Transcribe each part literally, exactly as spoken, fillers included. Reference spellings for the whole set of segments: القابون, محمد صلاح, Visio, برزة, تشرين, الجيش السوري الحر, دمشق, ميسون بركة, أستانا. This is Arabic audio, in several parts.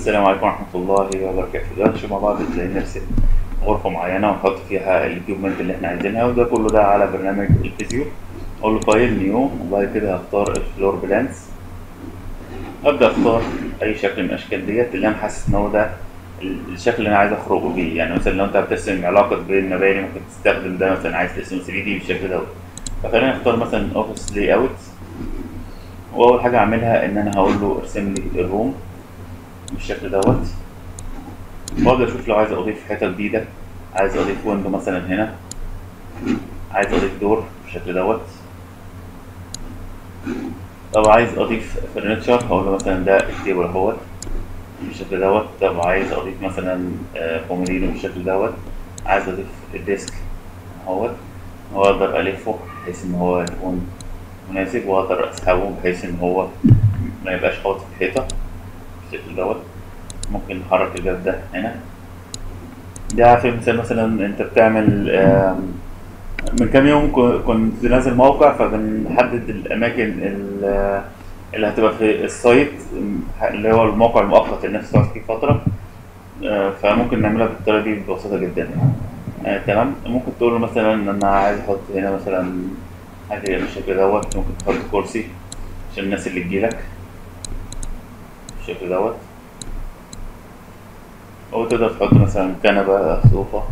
السلام عليكم ورحمة الله وبركاته. دلوقتي شوف مع بعض ازاي نرسم غرفة معينة ونحط فيها الديكومنت اللي احنا عايزينها، وده كله ده على برنامج الفيزيو. اقول له فايل نيو، وبعد كده هختار الفلور بلانس، ابدا اختار اي شكل من الاشكال ديت اللي انا حاسس ان هو ده الشكل اللي انا عايز اخرجه بيه. يعني مثلا لو انت بترسم علاقة بين مباني ممكن تستخدم ده، مثلا عايز ترسم ثري دي بالشكل دوت. فخلينا نختار مثلا اوفيس لاي اوت، واول حاجة اعملها ان انا هقول له ارسم لي الروم بالشكل دوت، وابدا اشوف لو عايز اضيف حتة جديدة، عايز اضيف ويندو مثلا هنا، عايز اضيف دور بالشكل دوت، طب عايز اضيف فرنتشر هقول له مثلا ده التيبل اهوت بالشكل دوت، طب عايز اضيف مثلا كومودينو بالشكل دوت، عايز اضيف الديسك اهوت، واقدر الفه بحيث ان هو يكون مناسب، واقدر اسحبه بحيث ان هو ما يبقاش خاطف في الحيطه بالشكل دوت. ممكن نحرك الباب ده هنا، ده في مثال مثلا انت بتعمل من كام يوم كنت نازل موقع، فبنحدد الاماكن اللي هتبقى في السايت اللي هو الموقع المؤقت اللي الناس تقعد فيه فتره، فممكن نعملها بالطريقه دي ببساطه جدا يعني. تمام، ممكن تقول له مثلا ان انا عايز احط هنا مثلا حاجه بالشكل دوت، ممكن تحط كرسي عشان الناس اللي تجيلك بالشكل دوت، او تقدر تحط مثلا كنبه صوفه.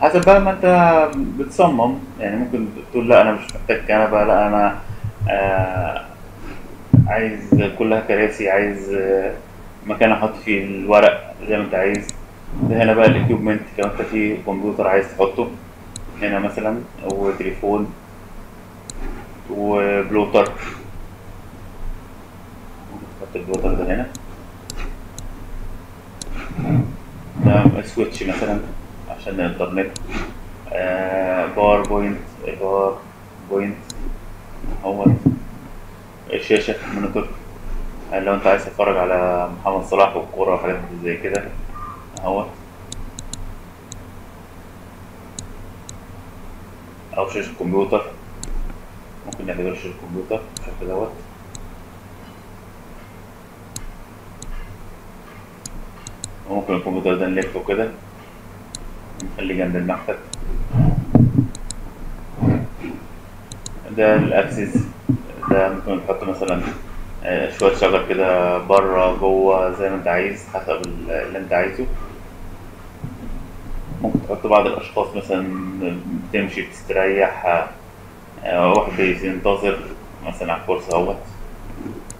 حسب بقى ما انت بتصمم يعني، ممكن تقول لا انا مش محتاج كنبه، لا انا آه عايز كلها كراسي، عايز آه مكان احط فيه الورق زي ما انت عايز. ده هنا بقى الاكيوبمنت، لو انت في كمبيوتر عايز تحطه هنا مثلا، وتليفون وبلوتر، ممكن تحط البلوتر ده هنا، ده سويتش مثلا عشان الانترنت، آه باور بوينت، باور بوينت اهوت، شاشة مونيتور لو انت عايز تتفرج على محمد صلاح والكورة وحاجات زي كده اهوت، او شاشة كمبيوتر، ممكن نعتبرها شاشة كمبيوتر بالشكل دوت. وممكن الكمبيوتر ده نلفه كده اللي جنب المكتب، ده الاكسس، ده ممكن تحط مثلا شوية شجر كده بره جوه زي ما انت عايز حسب اللي انت عايزه. ممكن تحط بعض الاشخاص مثلا بتمشي بتستريح، واحد بينتظر مثلا على الكرسي اهوت،